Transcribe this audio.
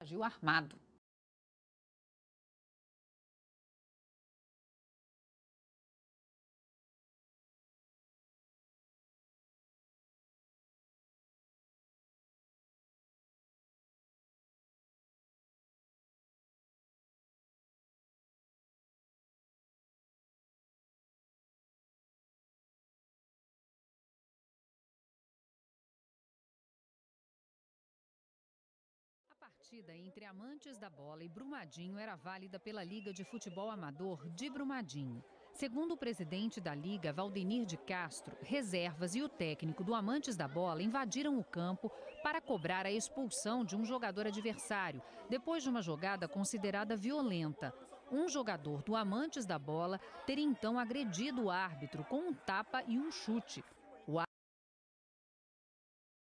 Agiu armado. A partida entre Amantes da Bola e Brumadinho era válida pela Liga de Futebol Amador de Brumadinho. Segundo o presidente da Liga, Valdenir de Castro, reservas e o técnico do Amantes da Bola invadiram o campo para cobrar a expulsão de um jogador adversário, depois de uma jogada considerada violenta. Um jogador do Amantes da Bola teria então agredido o árbitro com um tapa e um chute.